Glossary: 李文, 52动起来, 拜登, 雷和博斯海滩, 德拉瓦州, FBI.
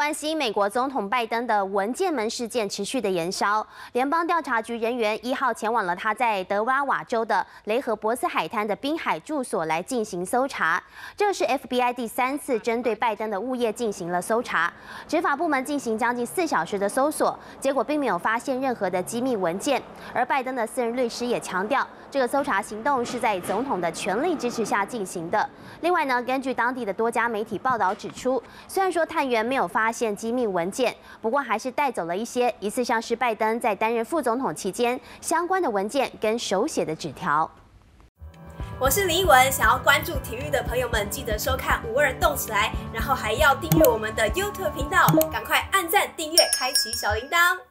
关心美国总统拜登的文件门事件持续的延烧，联邦调查局人员1号前往了他在德拉瓦州的雷和博斯海滩的滨海住所来进行搜查。这是 FBI 第3次针对拜登的物业进行了搜查，执法部门进行将近4小时的搜索，结果并没有发现任何的机密文件。而拜登的私人律师也强调，这个搜查行动是在总统的全力支持下进行的。另外呢，根据当地的多家媒体报道指出，虽然说探员没有发现机密文件，不过还是带走了一些疑似像是拜登在担任副总统期间相关的文件跟手写的纸条。我是李文，想要关注体育的朋友们，记得收看52动起来，然后还要订阅我们的 YouTube 频道，赶快按赞、订阅、开启小铃铛。